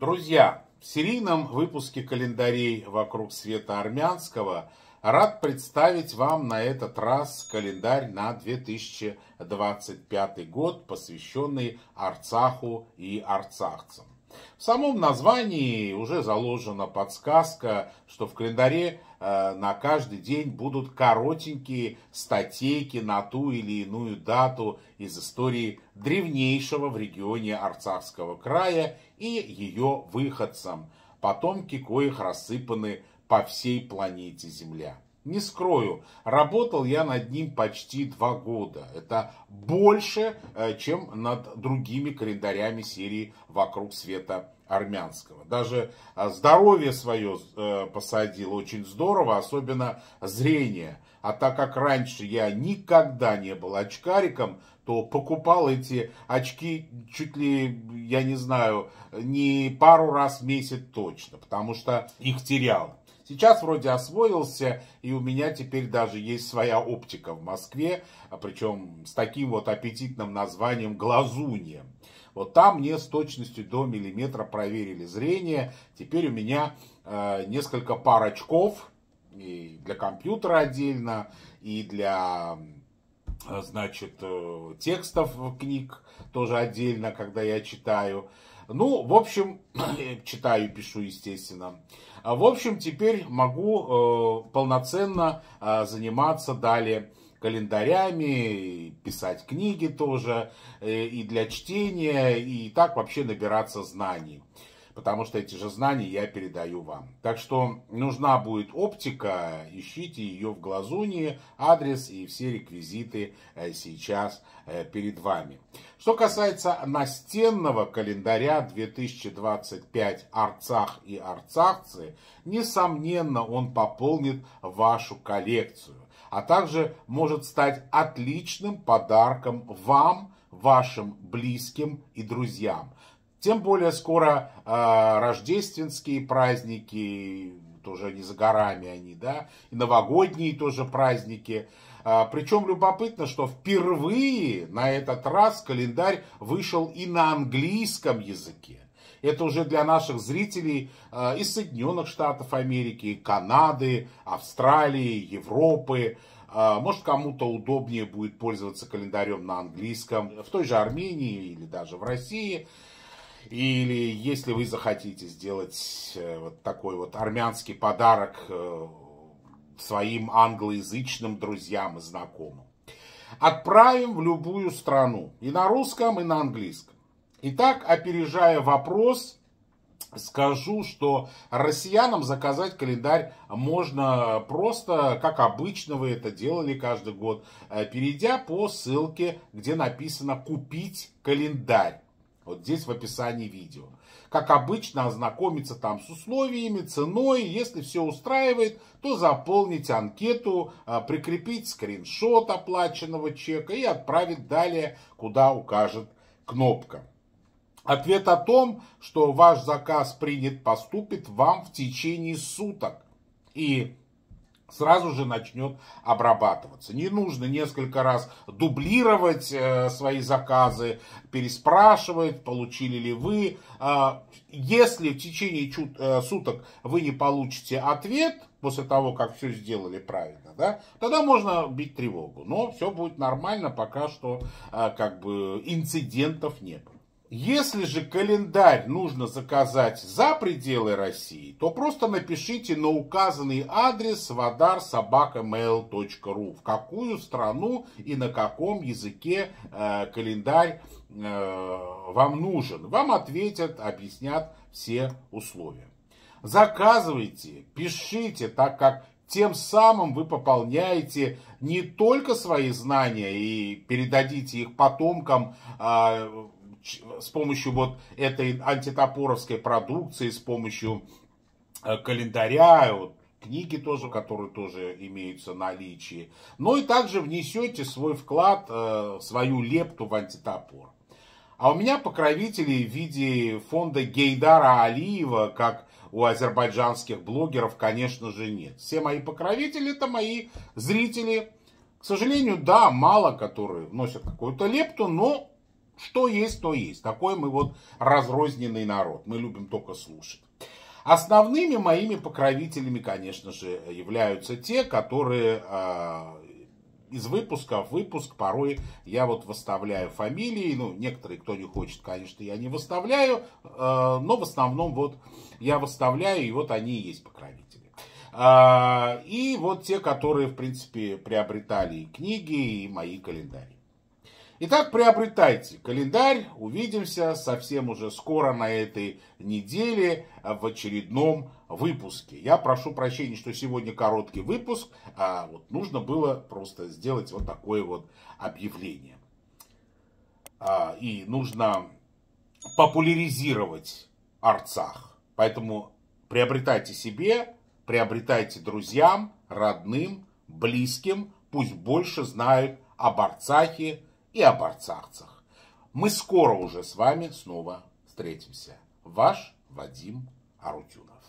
Друзья, в серийном выпуске календарей «Вокруг света армянского» рад представить вам на этот раз календарь на 2025 год, посвященный Арцаху и арцахцам. В самом названии уже заложена подсказка, что в календаре на каждый день будут коротенькие статейки на ту или иную дату из истории древнейшего в регионе Арцахского края и ее выходцам, потомки коих рассыпаны по всей планете Земля. Не скрою, работал я над ним почти 2 года. Это больше, чем над другими календарями серии «Вокруг света армянского». Даже здоровье свое посадил очень здорово, особенно зрение. А так как раньше я никогда не был очкариком, то покупал эти очки чуть ли, я не знаю, не пару раз в месяц точно, потому что их терял. Сейчас вроде освоился, и у меня теперь даже есть своя оптика в Москве, причем с таким вот аппетитным названием «Глазунья». Вот там мне с точностью до миллиметра проверили зрение. Теперь у меня несколько пар очков, и для компьютера отдельно, и для, значит, текстов книг тоже отдельно, когда я читаю. Ну, в общем, читаю, пишу, естественно. В общем, теперь могу полноценно заниматься далее календарями, писать книги тоже, и для чтения, и так вообще набираться знаний. Потому что эти же знания я передаю вам. Так что нужна будет оптика, ищите ее в Глазунье, адрес и все реквизиты сейчас перед вами. Что касается настенного календаря 2025 «Арцах и арцахцы», несомненно, он пополнит вашу коллекцию, а также может стать отличным подарком вам, вашим близким и друзьям. Тем более скоро рождественские праздники, тоже не за горами они, да, и новогодние тоже праздники. Причем любопытно, что впервые на этот раз календарь вышел и на английском языке. Это уже для наших зрителей из Соединенных Штатов Америки, Канады, Австралии, Европы. Может, кому-то удобнее будет пользоваться календарем на английском, в той же Армении или даже в России. Или если вы захотите сделать вот такой вот армянский подарок своим англоязычным друзьям и знакомым. Отправим в любую страну. И на русском, и на английском. Итак, опережая вопрос, скажу, что россиянам заказать календарь можно просто, как обычно вы это делали каждый год, перейдя по ссылке, где написано «Купить календарь». Вот здесь в описании видео. Как обычно, ознакомиться там с условиями, ценой. Если все устраивает, то заполнить анкету, прикрепить скриншот оплаченного чека и отправить далее, куда укажет кнопка. Ответ о том, что ваш заказ принят, поступит вам в течение суток. И сразу же начнет обрабатываться. Не нужно несколько раз дублировать свои заказы, переспрашивать, получили ли вы. Если в течение суток вы не получите ответ, после того, как все сделали правильно, да, тогда можно бить тревогу. Но все будет нормально, пока что как бы инцидентов не было. Если же календарь нужно заказать за пределы России, то просто напишите на указанный адрес vodarsobakamail.ru, в какую страну и на каком языке календарь вам нужен. Вам ответят, объяснят все условия. Заказывайте, пишите, так как тем самым вы пополняете не только свои знания и передадите их потомкам, с помощью вот этой антитопоровской продукции, с помощью календаря, вот, книги тоже, которые тоже имеются в наличии. Но и также внесете свой вклад, свою лепту в антитопор. А у меня покровители в виде фонда Гейдара Алиева, как у азербайджанских блогеров, конечно же, нет. Все мои покровители — это мои зрители. К сожалению, да, мало которые вносят какую-то лепту, но Что есть, то есть. Такой мы вот разрозненный народ. Мы любим только слушать. Основными моими покровителями, конечно же, являются те, которые из выпуска в выпуск порой я вот выставляю фамилии. Ну, некоторые, кто не хочет, конечно, я не выставляю. Но в основном вот я выставляю, и вот они и есть покровители. И вот те, которые, в принципе, приобретали и книги, и мои календари. Итак, приобретайте календарь. Увидимся совсем уже скоро на этой неделе в очередном выпуске. Я прошу прощения, что сегодня короткий выпуск. А вот нужно было просто сделать вот такое вот объявление. И нужно популяризировать Арцах. Поэтому приобретайте себе, приобретайте друзьям, родным, близким. Пусть больше знают об Арцахе и об арцахцах. Мы скоро уже с вами снова встретимся. Ваш Вадим Арутюнов.